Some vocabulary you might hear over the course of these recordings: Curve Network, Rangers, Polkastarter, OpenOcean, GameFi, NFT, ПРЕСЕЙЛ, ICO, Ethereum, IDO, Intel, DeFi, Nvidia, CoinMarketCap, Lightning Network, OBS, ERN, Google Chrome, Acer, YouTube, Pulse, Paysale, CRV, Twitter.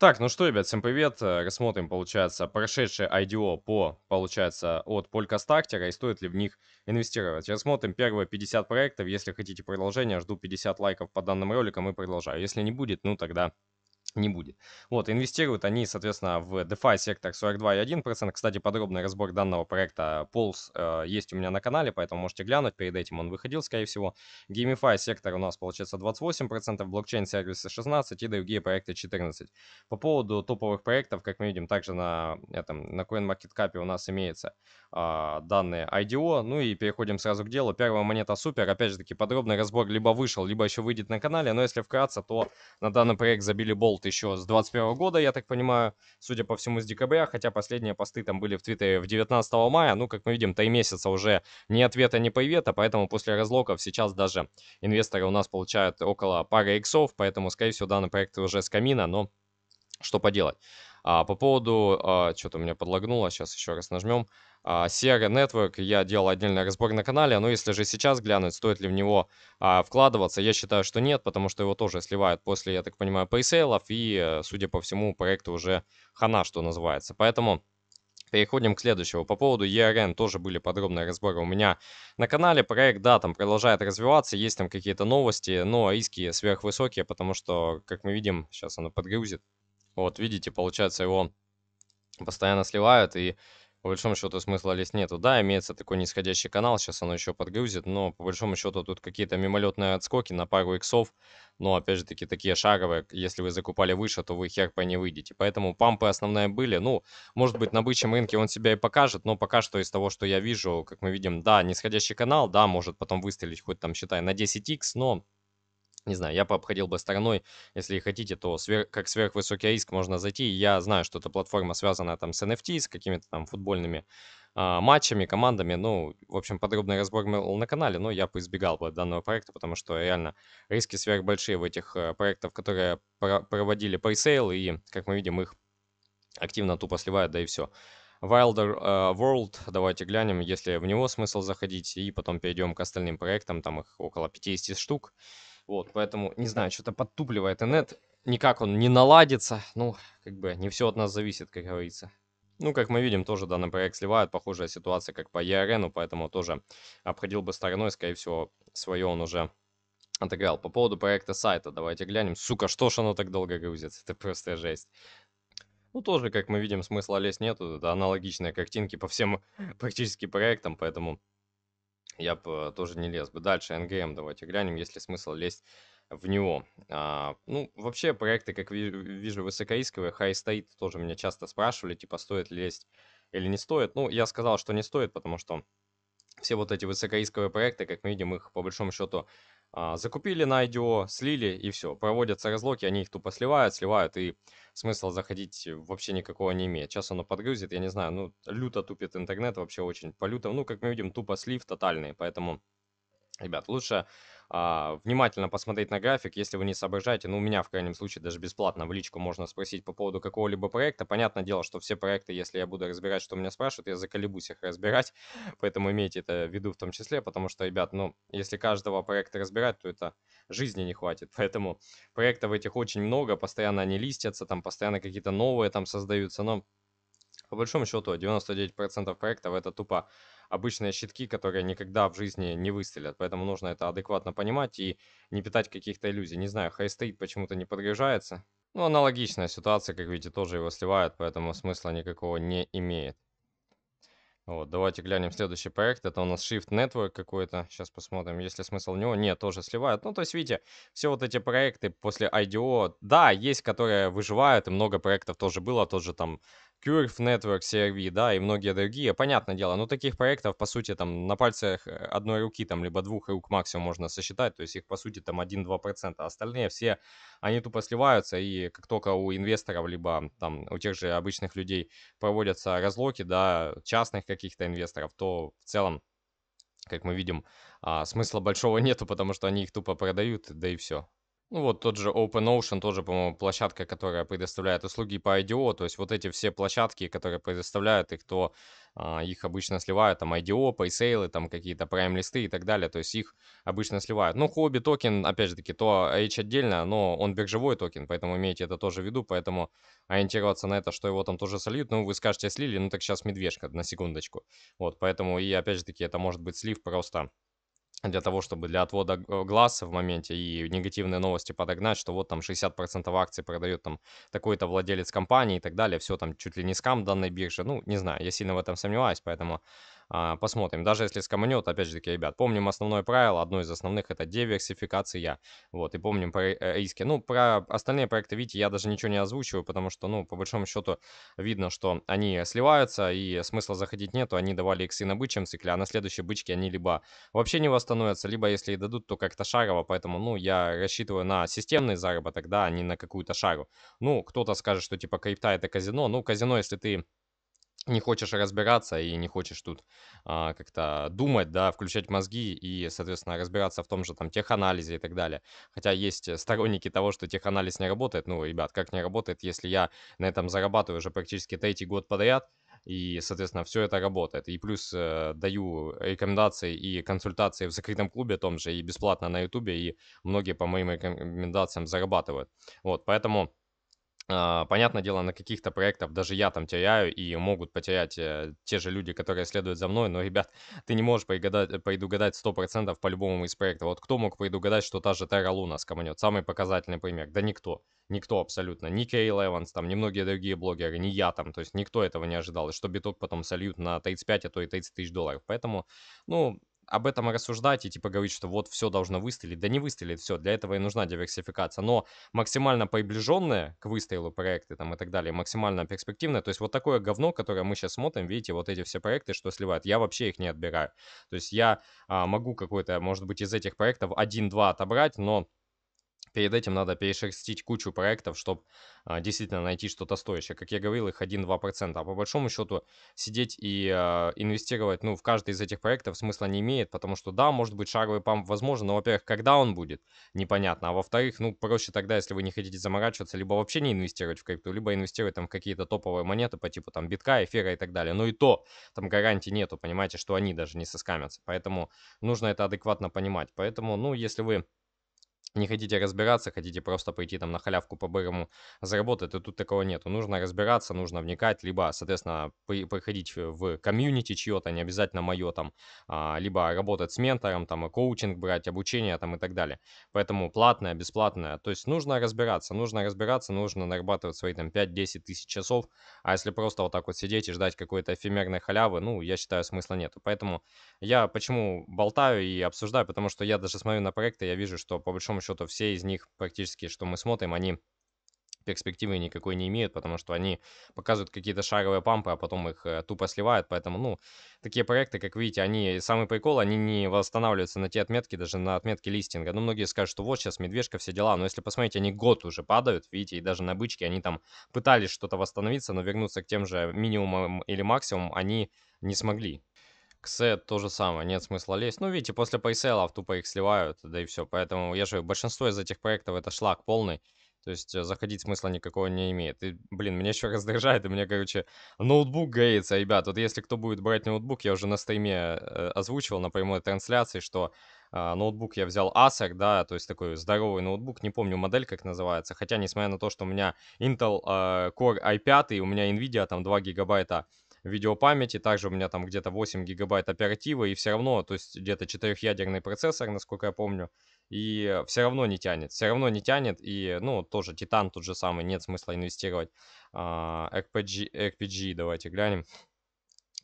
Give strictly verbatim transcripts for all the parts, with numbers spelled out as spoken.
Так, ну что, ребят, всем привет. Э, Рассмотрим, получается, прошедшие ай ди о по, получается, от Polkastarter и стоит ли в них инвестировать. Рассмотрим первые пятьдесят проектов. Если хотите продолжения, жду пятьдесят лайков по данным роликам и продолжаю. Если не будет, ну тогда не будет. Вот, инвестируют они, соответственно, в DeFi сектор сорок два и один процент. Кстати, подробный разбор данного проекта Pulse э, есть у меня на канале, поэтому можете глянуть. Перед этим он выходил, скорее всего. GameFi сектор у нас, получается, двадцать восемь процентов, блокчейн-сервисы шестнадцать процентов и другие проекты четырнадцать процентов. По поводу топовых проектов, как мы видим, также на, этом, на CoinMarketCap у нас имеется э, данные ай ди о. Ну и переходим сразу к делу. Первая монета супер. Опять же таки, подробный разбор либо вышел, либо еще выйдет на канале. Но если вкратце, то на данный проект забили болт еще с двадцать первого года, я так понимаю, судя по всему, с декабря, хотя последние посты там были в Твиттере в девятнадцатого мая, ну, как мы видим, три месяца уже ни ответа, ни привета, поэтому после разлоков сейчас даже инвесторы у нас получают около пары иксов, поэтому, скорее всего, данный проект уже с камина, но что поделать. А, по поводу, а, что-то у меня подлагнуло, сейчас еще раз нажмем, а, си ар Network, я делал отдельный разбор на канале, но если же сейчас глянуть, стоит ли в него а, вкладываться, я считаю, что нет, потому что его тоже сливают после, я так понимаю, Paysale, и, судя по всему, проекту уже хана, что называется, поэтому... Переходим к следующему. По поводу и эр эн тоже были подробные разборы у меня на канале. Проект, да, там продолжает развиваться, есть там какие-то новости, но риски сверхвысокие, потому что, как мы видим, сейчас оно подгрузит. Вот, видите, получается, его постоянно сливают, и по большому счету смысла лезть нету. Да, имеется такой нисходящий канал, сейчас оно еще подгрузит, но по большому счету тут какие-то мимолетные отскоки на пару иксов, но опять же таки такие шаровые, если вы закупали выше, то вы хер по не выйдете. Поэтому пампы основные были, ну, может быть, на бычьем рынке он себя и покажет, но пока что из того, что я вижу, как мы видим, да, нисходящий канал, да, может потом выстрелить хоть там, считай, на десять икс, но... Не знаю, я пообходил бы стороной, если хотите, то свер... как сверхвысокий риск можно зайти. Я знаю, что эта платформа связана там с эн эф ти, с какими-то там футбольными э, матчами, командами. Ну, в общем, подробный разбор был на канале, но я поизбегал бы данного проекта, потому что реально риски сверхбольшие в этих э, проектах, которые про проводили пресейл, и, как мы видим, их активно тупо сливают, да и все. Wilder uh, World, давайте глянем, если в него смысл заходить, и потом перейдем к остальным проектам, там их около пятидесяти штук. Вот, поэтому, не знаю, что-то подтупливает инет, никак он не наладится, ну, как бы не все от нас зависит, как говорится. Ну, как мы видим, тоже данный проект сливают, похожая ситуация, как по и эр эн, поэтому тоже обходил бы стороной, скорее всего, свое он уже отыграл. По поводу проекта сайта, давайте глянем, сука, что ж оно так долго грузится, это просто жесть. Ну, тоже, как мы видим, смысла лезть нету, это аналогичные картинки по всем практически проектам, поэтому... Я бы тоже не лез бы. Дальше эн джи эм давайте глянем, есть ли смысл лезть в него. А, ну, вообще проекты, как вижу, высокорисковые. High State тоже меня часто спрашивали, типа, стоит лезть или не стоит. Ну, я сказал, что не стоит, потому что все вот эти высокорисковые проекты, как мы видим, их по большому счету а, закупили на ай ди о, слили и все. Проводятся разлоки, они их тупо сливают, сливают, и смысл заходить вообще никакого не имеет. Сейчас оно подгрузит, я не знаю, ну, люто тупит интернет, вообще очень по-люто. Ну, как мы видим, тупо слив тотальный, поэтому, ребят, лучше а, внимательно посмотреть на график, если вы не соображаете. Ну, у меня, в крайнем случае, даже бесплатно в личку можно спросить по поводу какого-либо проекта. Понятное дело, что все проекты, если я буду разбирать, что меня спрашивают, я заколебусь их разбирать, поэтому имейте это в виду в том числе, потому что, ребят, ну, если каждого проекта разбирать, то это жизни не хватит, поэтому проектов этих очень много, постоянно они листятся, там постоянно какие-то новые там создаются, но... По большому счету, девяносто девять процентов проектов это тупо обычные щитки, которые никогда в жизни не выстрелят. Поэтому нужно это адекватно понимать и не питать каких-то иллюзий. Не знаю, High State почему-то не подгружается. Ну, аналогичная ситуация, как видите, тоже его сливают, поэтому смысла никакого не имеет. Вот, давайте глянем следующий проект. Это у нас Shift Network какой-то. Сейчас посмотрим, есть ли смысл в него. Нет, тоже сливают. Ну, то есть, видите, все вот эти проекты после ай ди о, да, есть, которые выживают, и много проектов тоже было, тот же там Curve Network, си ар ви, да, и многие другие. Понятное дело, но таких проектов, по сути, там на пальцах одной руки, там, либо двух рук максимум можно сосчитать, то есть их, по сути, там один-два процента. А остальные все, они тупо сливаются, и как только у инвесторов, либо там у тех же обычных людей проводятся разлоки, да, частных каких-то инвесторов, то в целом, как мы видим, смысла большого нету, потому что они их тупо продают, да и все. Ну вот тот же OpenOcean тоже, по-моему, площадка, которая предоставляет услуги по ай ди о. То есть вот эти все площадки, которые предоставляют их, то а, их обычно сливают, там ай ди о, Paysale, там какие-то прайм-листы и так далее. То есть их обычно сливают. Ну, хобби токен, опять же таки, то H отдельно, но он биржевой токен, поэтому имейте это тоже в виду. Поэтому ориентироваться на это, что его там тоже сольют. Ну, вы скажете, слили, ну так сейчас медвежка, на секундочку. Вот, поэтому и опять же таки это может быть слив просто... для того, чтобы для отвода глаз в моменте и негативные новости подогнать, что вот там шестьдесят процентов акций продает там такой-то владелец компании и так далее, все там чуть ли не скам данной биржи, ну, не знаю, я сильно в этом сомневаюсь, поэтому а, посмотрим. Даже если скаманет, опять же таки, ребят, помним основное правило, одно из основных — это диверсификация, вот, и помним про риски. Ну, про остальные проекты, видите, я даже ничего не озвучиваю, потому что, ну, по большому счету видно, что они сливаются и смысла заходить нету, они давали иксы на бычьем цикле, а на следующей бычке они либо вообще не восстановятся, становятся, либо если и дадут, то как-то шарово, поэтому, ну, я рассчитываю на системный заработок, да, а не на какую-то шару. Ну, кто-то скажет, что типа крипта — это казино, ну, казино, если ты не хочешь разбираться и не хочешь тут а, как-то думать, да, включать мозги и, соответственно, разбираться в том же там теханализе и так далее. Хотя есть сторонники того, что теханализ не работает. Ну, ребят, как не работает, если я на этом зарабатываю уже практически третий год подряд, и, соответственно, все это работает. И плюс э, даю рекомендации и консультации в закрытом клубе том же и бесплатно на ютубе, и многие по моим рекомендациям зарабатывают. Вот, поэтому... Понятное дело, на каких-то проектах даже я там теряю и могут потерять те же люди, которые следуют за мной, но, ребят, ты не можешь предугадать, предугадать сто процентов по любому из проектов. Вот кто мог предугадать, что та же Terra Luna скоманет? Самый показательный пример. Да никто. Никто абсолютно. Ни Кейл Эванс, там, ни многие другие блогеры, ни я там. То есть никто этого не ожидал. И что биток потом сольют на тридцать пять, а то и тридцать тысяч долларов. Поэтому, ну... об этом рассуждать и типа говорить, что вот все должно выстрелить. Да не выстрелит все, для этого и нужна диверсификация. Но максимально приближенные к выстрелу проекты там и так далее, максимально перспективные. То есть вот такое говно, которое мы сейчас смотрим, видите, вот эти все проекты, что сливают, я вообще их не отбираю. То есть я а, могу какой-то, может быть, из этих проектов один-два отобрать, но... перед этим надо перешерстить кучу проектов, чтобы а, действительно найти что-то стоящее. Как я говорил, их один-два процента. А по большому счету сидеть и а, инвестировать, ну, в каждый из этих проектов смысла не имеет, потому что, да, может быть, шаровый памп возможен, но, во-первых, когда он будет, непонятно. А во-вторых, ну, проще тогда, если вы не хотите заморачиваться, либо вообще не инвестировать в крипту, либо инвестировать там в какие-то топовые монеты по типу там битка, эфира и так далее. Но и то, там гарантий нету, понимаете, что они даже не соскамятся. Поэтому нужно это адекватно понимать. Поэтому, ну, если вы... не хотите разбираться, хотите просто пойти там на халявку по-бырому заработать, то тут такого нету. Нужно разбираться, нужно вникать, либо, соответственно, приходить в комьюнити чье-то, не обязательно мое там, либо работать с ментором, там, коучинг брать, обучение там и так далее. Поэтому платное, бесплатное. То есть нужно разбираться, нужно разбираться, нужно нарабатывать свои там пять-десять тысяч часов. А если просто вот так вот сидеть и ждать какой-то эфемерной халявы, ну, я считаю, смысла нету. Поэтому я почему болтаю и обсуждаю, потому что я даже смотрю на проекты, я вижу, что по большому счету все из них практически, что мы смотрим, они перспективы никакой не имеют, потому что они показывают какие-то шаровые пампы, а потом их э, тупо сливают. Поэтому, ну, такие проекты, как видите, они, самый прикол, они не восстанавливаются на те отметки, даже на отметке листинга. Ну, многие скажут, что вот сейчас медвежка, все дела, но если посмотреть, они год уже падают, видите, и даже на бычке они там пытались что-то восстановиться, но вернуться к тем же минимумам или максимумам они не смогли. Ксет то же самое, нет смысла лезть. Ну, видите, после пайсейлов тупо их сливают, да и все. Поэтому я же, большинство из этих проектов это шлак полный. То есть заходить смысла никакого не имеет. И, блин, меня еще раздражает, и у меня, короче, ноутбук греется, ребят. Вот если кто будет брать ноутбук, я уже на стриме э, озвучивал на прямой трансляции, что э, ноутбук я взял Acer, да, то есть такой здоровый ноутбук, не помню модель, как называется. Хотя, несмотря на то, что у меня Intel э, Core ай пять, и у меня Nvidia там два гигабайта видеопамяти, также у меня там где-то восемь гигабайт оперативы, и все равно, то есть где-то четырехъядерный процессор, насколько я помню, и все равно не тянет, все равно не тянет, и, ну, тоже Титан тот же самый, нет смысла инвестировать. Икс пи джи, давайте глянем.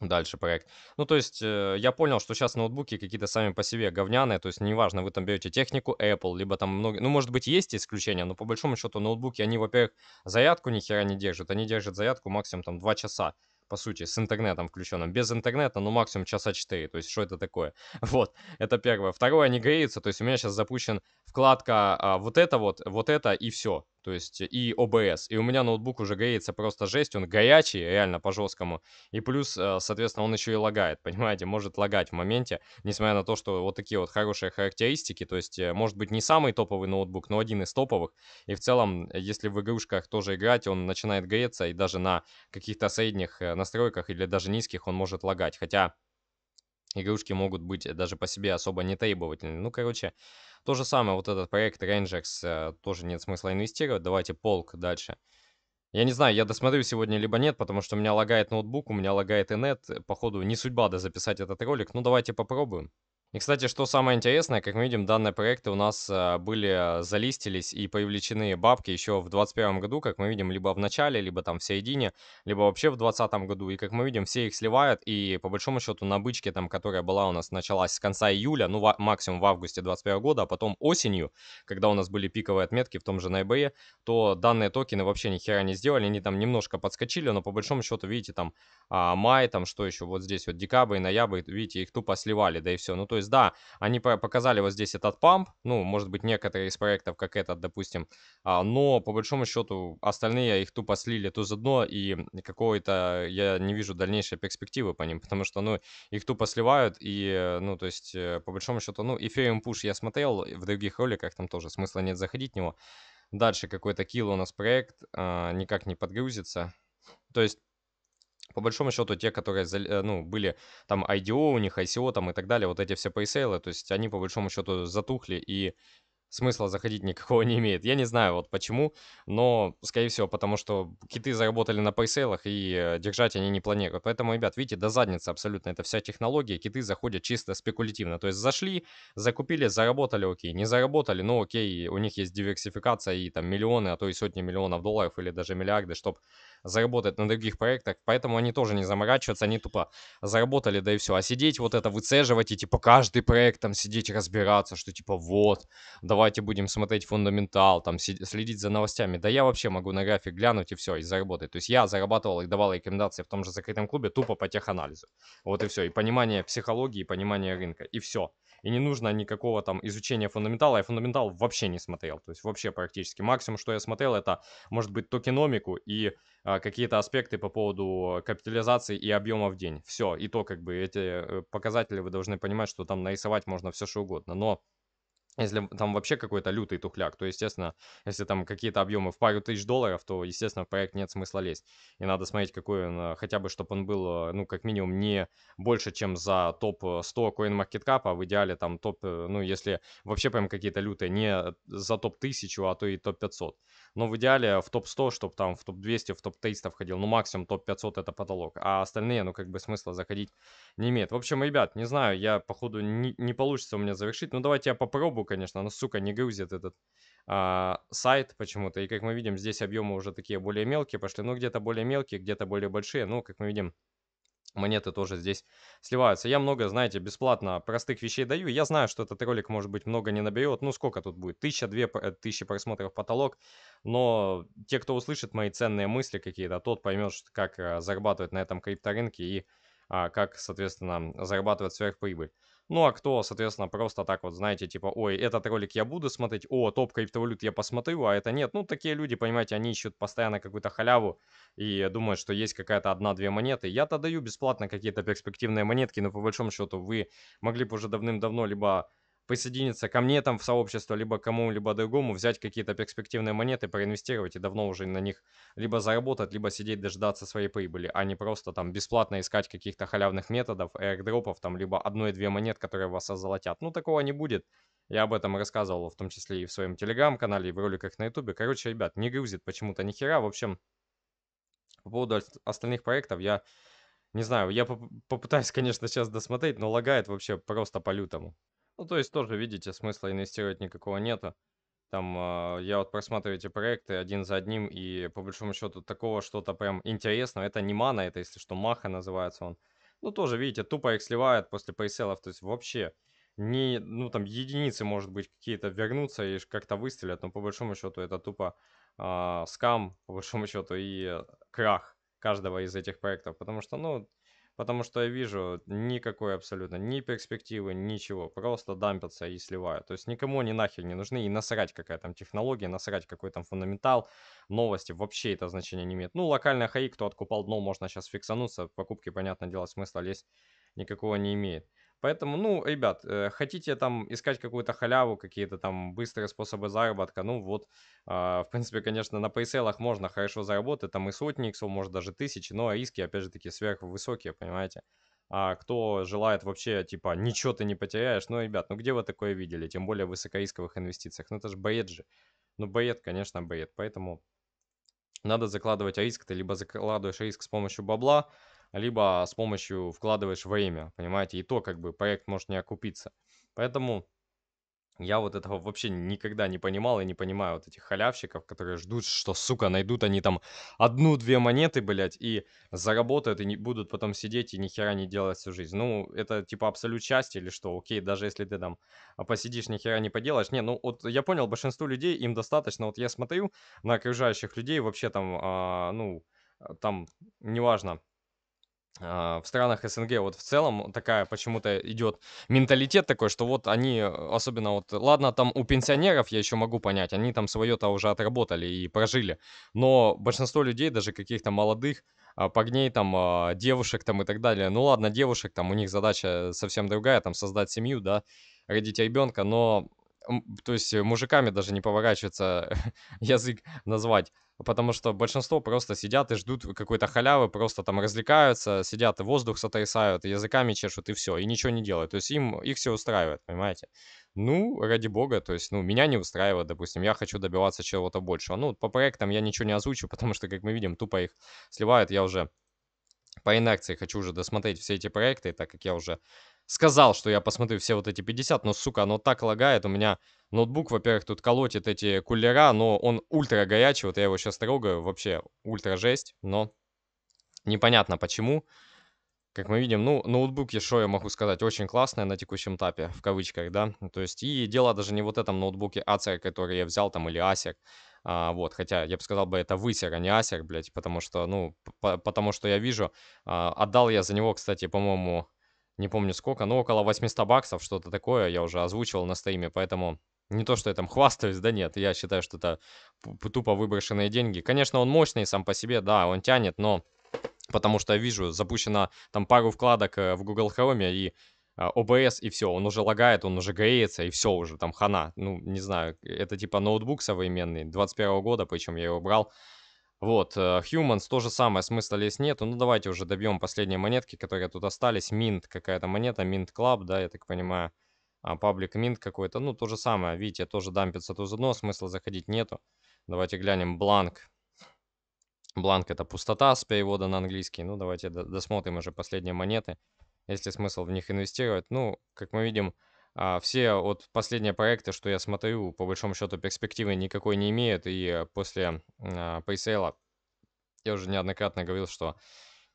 Дальше проект. Ну, то есть, э, я понял, что сейчас ноутбуки какие-то сами по себе говняные, то есть, неважно, вы там берете технику Apple, либо там много... Ну, может быть, есть исключения, но по большому счету ноутбуки, они, во-первых, зарядку ни хера не держат, они держат зарядку максимум там два часа. По сути, с интернетом включенным. Без интернета, ну, максимум часа четыре. То есть, что это такое? Вот, это первое. Второе, они греются. То есть, у меня сейчас запущен вкладка а, вот это вот, вот это и все. то есть и о би эс. И у меня ноутбук уже греется просто жесть, он горячий, реально по-жесткому. И плюс, соответственно, он еще и лагает, понимаете, может лагать в моменте, несмотря на то, что вот такие вот хорошие характеристики, то есть, может быть, не самый топовый ноутбук, но один из топовых. И в целом, если в игрушках тоже играть, он начинает греться, и даже на каких-то средних настройках или даже низких он может лагать, хотя... Игрушки могут быть даже по себе особо не требовательны. Ну, короче, то же самое, вот этот проект Rangers тоже нет смысла инвестировать. Давайте Polk дальше. Я не знаю, я досмотрю сегодня либо нет, потому что у меня лагает ноутбук, у меня лагает и нет. Походу, не судьба дозаписать этот ролик. Ну, давайте попробуем. И, кстати, что самое интересное, как мы видим, данные проекты у нас были, залистились и привлечены бабки еще в двадцать первом году, как мы видим, либо в начале, либо там в середине, либо вообще в двадцатом году. И, как мы видим, все их сливают, и по большому счету на бычке, там, которая была у нас, началась с конца июля, ну, максимум в августе двадцать первого года, а потом осенью, когда у нас были пиковые отметки в том же ноябре, то данные токены вообще ни хера не сделали, они там немножко подскочили, но по большому счету, видите, там, май, там, что еще, вот здесь вот декабрь, ноябрь, видите, их тупо сливали, да и все, ну, то То есть, да, они показали вот здесь этот памп, ну, может быть, некоторые из проектов, как этот, допустим, но, по большому счету, остальные их тупо слили то за дно, и какой-то, я не вижу дальнейшей перспективы по ним, потому что, ну, их тупо сливают, и, ну, то есть, по большому счету, ну, Ethereum Push я смотрел в других роликах, там тоже смысла нет заходить в него. Дальше какой-то килл у нас проект, никак не подгрузится, то есть... По большому счету, те, которые, ну, были там ай ди о у них, ай си о там и так далее, вот эти все Paysale, то есть они по большому счету затухли и смысла заходить никакого не имеет. Я не знаю вот почему, но скорее всего потому, что киты заработали на Paysale и держать они не планируют. Поэтому, ребят, видите, до задницы абсолютно это вся технология, киты заходят чисто спекулятивно. То есть зашли, закупили, заработали, окей, не заработали, но окей, у них есть диверсификация и там миллионы, а то и сотни миллионов долларов или даже миллиарды, чтобы... заработать на других проектах, поэтому они тоже не заморачиваются, они тупо заработали, да и все. А сидеть вот это выцеживать и типа каждый проект там сидеть разбираться, что типа вот, давайте будем смотреть фундаментал, там следить за новостями. Да я вообще могу на график глянуть и все, и заработать. То есть я зарабатывал и давал рекомендации в том же закрытом клубе тупо по теханализу. Вот и все, и понимание психологии, и понимание рынка, и все. И не нужно никакого там изучения фундаментала, я фундаментал вообще не смотрел, то есть вообще практически. Максимум, что я смотрел, это может быть токеномику и а, какие-то аспекты по поводу капитализации и объема в день. Все, и то как бы эти показатели вы должны понимать, что там нарисовать можно все что угодно, но... Если там вообще какой-то лютый тухляк, то, естественно, если там какие-то объемы в пару тысяч долларов, то, естественно, в проект нет смысла лезть. И надо смотреть, какой он, хотя бы, чтобы он был, ну, как минимум, не больше, чем за топ сто CoinMarketCap, а в идеале там топ, ну, если вообще прям какие-то лютые, не за топ тысячу, а то и топ пятьсот. Но в идеале в топ сто, чтобы там в топ двести, в топ триста входил, ну, максимум топ пятьсот это потолок, а остальные, ну, как бы смысла заходить не имеет. В общем, ребят, не знаю, я, походу, не, не получится у меня завершить, но давайте я попробую, конечно, но, сука, не грузит этот а, сайт почему-то. И, как мы видим, здесь объемы уже такие более мелкие пошли. Ну, где-то более мелкие, где-то более большие. Ну, как мы видим, монеты тоже здесь сливаются. Я много, знаете, бесплатно простых вещей даю. Я знаю, что этот ролик, может быть, много не наберет. Ну, сколько тут будет? Тысяча, две тысячи просмотров потолок. Но те, кто услышит мои ценные мысли какие-то, тот поймет, как зарабатывать на этом крипторынке и а, как, соответственно, зарабатывать сверхприбыль. Ну, а кто, соответственно, просто так вот, знаете, типа, ой, этот ролик я буду смотреть, о, топ криптовалют я посмотрю, а это нет. Ну, такие люди, понимаете, они ищут постоянно какую-то халяву и думают, что есть какая-то одна-две монеты. Я-то даю бесплатно какие-то перспективные монетки, но по большому счету вы могли бы уже давным-давно либо присоединиться ко мне там в сообщество, либо кому-либо другому, взять какие-то перспективные монеты, проинвестировать и давно уже на них либо заработать, либо сидеть дождаться своей прибыли, а не просто там бесплатно искать каких-то халявных методов, аирдропов, там, либо одной-две монет, которые вас озолотят. Ну, такого не будет. Я об этом рассказывал в том числе и в своем телеграм-канале, и в роликах на ютубе. Короче, ребят, не грузит почему-то ни хера. В общем, по поводу остальных проектов я не знаю. Я поп- попытаюсь, конечно, сейчас досмотреть, но лагает вообще просто по-лютому. Ну, то есть тоже, видите, смысла инвестировать никакого нету. Там э, я вот просматриваю эти проекты один за одним, и по большому счету такого что-то прям интересного. Это не мана, это, если что, маха называется он. Ну, тоже, видите, тупо их сливают после пейселов, то есть вообще не, ну, там единицы, может быть, какие-то вернутся и как-то выстрелят, но по большому счету это тупо э, скам, по большому счету, и крах каждого из этих проектов, потому что, ну... Потому что я вижу никакой абсолютно ни перспективы, ничего. Просто дампятся и сливают. То есть никому они нахер не нужны. И насрать какая там технология, насрать какой там фундаментал. Новости вообще это значение не имеет. Ну, локальная хаи, кто откупал дно, можно сейчас фиксануться. В покупке, понятное дело, смысла лезть никакого не имеет. Поэтому, ну, ребят, э, хотите там искать какую-то халяву, какие-то там быстрые способы заработка, ну вот, э, в принципе, конечно, на пейсейлах можно хорошо заработать, там и сотни иксов, может даже тысячи, но риски, опять же таки, сверхвысокие, понимаете. А кто желает вообще, типа, ничего ты не потеряешь, ну, ребят, ну где вы такое видели, тем более в высокорисковых инвестициях, ну это же бред же, ну бред, конечно, бред, поэтому надо закладывать риск, ты либо закладываешь риск с помощью бабла, либо с помощью вкладываешь время, понимаете, и то как бы проект может не окупиться. Поэтому я вот этого вообще никогда не понимал и не понимаю вот этих халявщиков, которые ждут, что, сука, найдут они там одну-две монеты, блядь, и заработают, и не будут потом сидеть и ни хера не делать всю жизнь. Ну, это типа абсолют счастья или что, окей, даже если ты там посидишь, ни хера не поделаешь. Не, ну вот я понял, большинству людей им достаточно, вот я смотрю на окружающих людей, вообще там, а, ну, там, неважно, в странах СНГ вот в целом такая почему-то идет менталитет такой, что вот они, особенно вот, ладно, там у пенсионеров я еще могу понять, они там свое-то уже отработали и прожили, но большинство людей, даже каких-то молодых, погней там, девушек там и так далее, ну ладно, девушек там, у них задача совсем другая, там создать семью, да, родить ребенка, но... То есть мужиками даже не поворачивается язык назвать, потому что большинство просто сидят и ждут какой-то халявы, просто там развлекаются, сидят и воздух сотрясают, языками чешут и все, и ничего не делают. То есть им, их все устраивает, понимаете? Ну, ради бога, то есть, ну, меня не устраивает, допустим, я хочу добиваться чего-то большего. Ну, по проектам я ничего не озвучу, потому что, как мы видим, тупо их сливают. Я уже по инерции хочу уже досмотреть все эти проекты, так как я уже... Сказал, что я посмотрю все вот эти пятьдесят, но, сука, оно так лагает. У меня ноутбук, во-первых, тут колотит эти кулера, но он ультра горячий. Вот я его сейчас трогаю, вообще ультра жесть, но непонятно почему. Как мы видим, ну, ноутбуки, что я могу сказать, очень классные на текущем этапе, в кавычках, да. То есть, и дело даже не в вот этом ноутбуке Acer, который я взял там, или Acer. А, вот, хотя я бы сказал бы, это высер, а не Acer, блядь, потому что, ну, по потому что я вижу, а, отдал я за него, кстати, по-моему... Не помню сколько, но около восемьсот баксов, что-то такое, я уже озвучивал на стриме, поэтому не то, что я там хвастаюсь, да нет, я считаю, что это тупо выброшенные деньги. Конечно, он мощный сам по себе, да, он тянет, но потому что я вижу, запущено там пару вкладок в Google Chrome и о би эс, и все, он уже лагает, он уже греется, и все уже, там хана, ну, не знаю, это типа ноутбук современный, двадцать первого года, причем я его брал. Вот, Humans, то же самое, смысла лезть нету. Ну, давайте уже добьем последние монетки, которые тут остались. Mint какая-то монета, Mint Club, да, я так понимаю. Public Mint какой-то, ну, то же самое. Видите, тоже дампится тут одно, смысла заходить нету. Давайте глянем бланк. Бланк — это пустота с перевода на английский. Ну, давайте досмотрим уже последние монеты, если смысл в них инвестировать. Ну, как мы видим... Все вот последние проекты, что я смотрю, по большому счету перспективы никакой не имеют. И после пейсейла я уже неоднократно говорил, что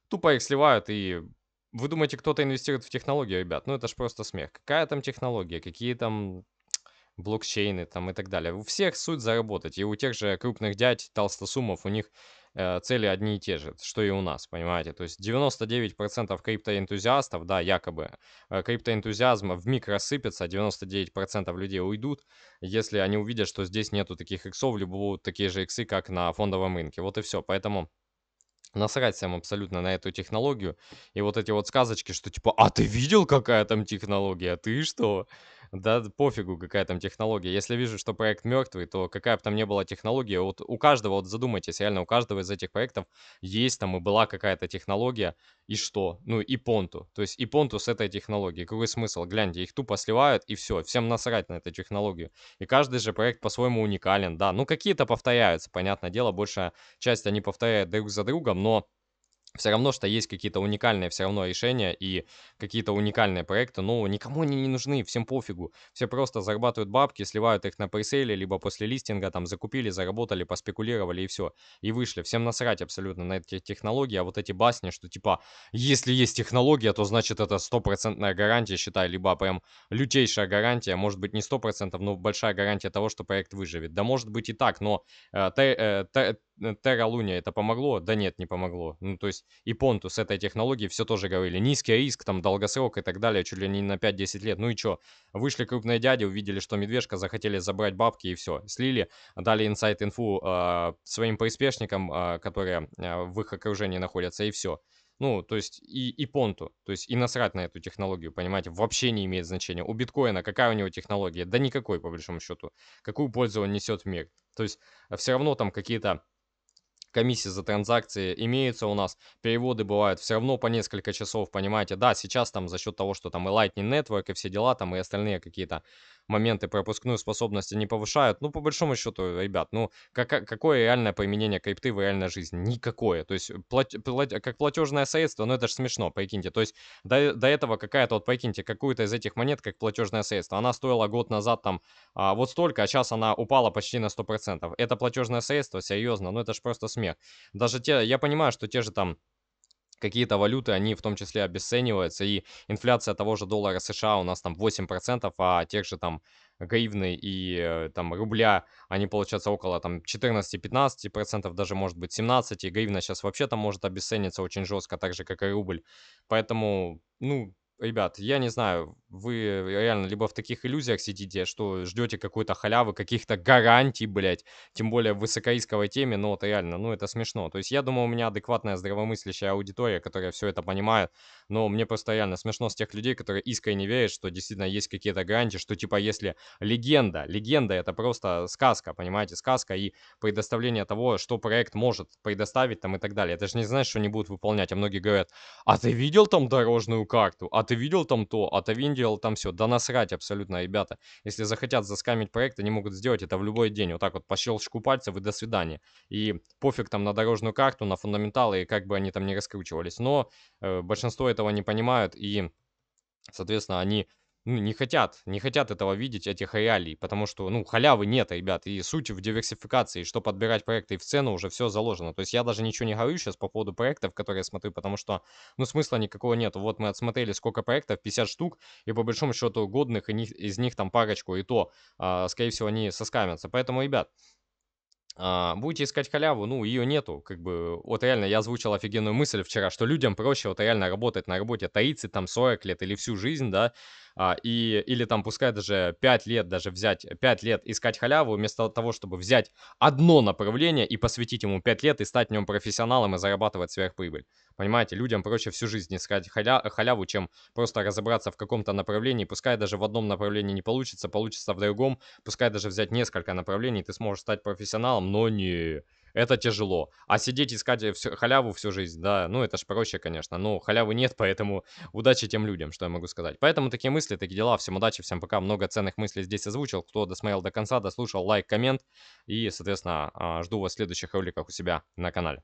тупо их сливают. И вы думаете, кто-то инвестирует в технологии, ребят? Ну это ж просто смех. Какая там технология, какие там блокчейны там и так далее. У всех суть заработать. И у тех же крупных дядь, толстосумов, у них э, цели одни и те же, что и у нас, понимаете. То есть девяносто девять процентов криптоэнтузиастов, да, якобы, э, криптоэнтузиазм вмиг рассыпется, девяносто девять процентов людей уйдут, если они увидят, что здесь нету таких иксов, либо будут такие же иксы, как на фондовом рынке. Вот и все. Поэтому... Насрать всем абсолютно на эту технологию. И вот эти вот сказочки, что типа, а ты видел, какая там технология? Ты что? Да пофигу, какая там технология. Если вижу, что проект мертвый, то какая бы там ни была технология, вот у каждого, вот задумайтесь, реально у каждого из этих проектов есть там и была какая-то технология, и что? Ну и понту. То есть и понту с этой технологией. Какой смысл? Гляньте, их тупо сливают и все. Всем насрать на эту технологию. И каждый же проект по-своему уникален, да. Ну какие-то повторяются, понятное дело, большая часть они повторяют друг за другом, но все равно, что есть какие-то уникальные все равно решения и какие-то уникальные проекты, но никому они не нужны, всем пофигу. Все просто зарабатывают бабки, сливают их на пресейле, либо после листинга там закупили, заработали, поспекулировали и все. И вышли. Всем насрать абсолютно на эти технологии, а вот эти басни, что типа, если есть технология, то значит это стопроцентная гарантия, считай, либо прям лютейшая гарантия, может быть не сто процентов, но большая гарантия того, что проект выживет. Да может быть и так, но... Э, э, э, Terra Luna это помогло? Да нет, не помогло. Ну, то есть и Понту с этой технологией все тоже говорили. Низкий риск, там, долгосрок и так далее, чуть ли не на пять-десять лет. Ну и что? Вышли крупные дяди, увидели, что медвежка, захотели забрать бабки и все. Слили, дали инсайт-инфу э, своим приспешникам, э, которые э, в их окружении находятся, и все. Ну, то есть и, и понту, то есть и насрать на эту технологию, понимаете, вообще не имеет значения. У биткоина какая у него технология? Да никакой, по большому счету. Какую пользу он несет в мир? То есть все равно там какие-то комиссии за транзакции имеются у нас, переводы бывают все равно по несколько часов, понимаете. Да, сейчас там за счет того, что там и Lightning Network, и все дела, там и остальные какие-то моменты пропускную способность не повышают. Ну, по большому счету, ребят, ну, как, какое реальное применение крипты в реальной жизни? Никакое. То есть, плат, плат, как платежное средство, ну, это же смешно, прикиньте. То есть, до, до этого какая-то, вот, прикиньте, какую-то из этих монет, как платежное средство, она стоила год назад там а, вот столько, а сейчас она упала почти на сто процентов. Это платежное средство, серьезно, ну, это же просто смешно. Даже те, я понимаю, что те же там какие-то валюты, они в том числе обесцениваются, и инфляция того же доллара США у нас там восемь процентов, а тех же там гривны и там рубля, они получаются около там четырнадцати-пятнадцати процентов, даже может быть семнадцать процентов, и гривна сейчас вообще там может обесцениться очень жестко, так же как и рубль. Поэтому, ну, ребят, я не знаю, вы реально либо в таких иллюзиях сидите, что ждете какой-то халявы, каких-то гарантий, блядь, тем более в высокорисковой теме, но вот реально, ну это смешно. То есть я думаю, у меня адекватная здравомыслящая аудитория, которая все это понимает, но мне просто реально смешно с тех людей, которые искренне верят, что действительно есть какие-то гарантии, что типа если легенда, легенда это просто сказка, понимаете, сказка и предоставление того, что проект может предоставить там и так далее. Это же не значит, что не будут выполнять, а многие говорят, а ты видел там дорожную карту, а ты Ты видел там то, а ты видел там все. Да насрать абсолютно, ребята. Если захотят заскамить проект, они могут сделать это в любой день. Вот так вот по щелчку пальцев и до свидания. И пофиг там на дорожную карту, на фундаменталы, и как бы они там не раскручивались. Но э, большинство этого не понимают и, соответственно, они... Ну, не хотят, не хотят этого видеть, этих реалий, потому что, ну, халявы нет, ребят, и суть в диверсификации, что подбирать проекты и в цену уже все заложено. То есть я даже ничего не говорю сейчас по поводу проектов, которые я смотрю, потому что, ну, смысла никакого нет. Вот мы отсмотрели сколько проектов, пятьдесят штук, и по большому счету годных, и них, из них там парочку, и то, а, скорее всего, они соскамятся. Поэтому, ребят... Будете искать халяву, ну, ее нету, как бы, вот реально, я озвучил офигенную мысль вчера, что людям проще вот реально работать на работе тридцать, там, сорок лет или всю жизнь, да, и, или там пускай даже пять лет, даже взять, пять лет искать халяву, вместо того, чтобы взять одно направление и посвятить ему пять лет и стать в нем профессионалом и зарабатывать сверхприбыль. Понимаете, людям проще всю жизнь искать халя, халяву, чем просто разобраться в каком-то направлении, пускай даже в одном направлении не получится, получится в другом, пускай даже взять несколько направлений, ты сможешь стать профессионалом, но не, это тяжело. А сидеть искать всю, халяву всю жизнь, да, ну это ж проще, конечно, но халявы нет, поэтому удачи тем людям, что я могу сказать. Поэтому такие мысли, такие дела, всем удачи, всем пока, много ценных мыслей здесь озвучил, кто досмотрел до конца, дослушал, лайк, коммент и, соответственно, жду вас в следующих роликах у себя на канале.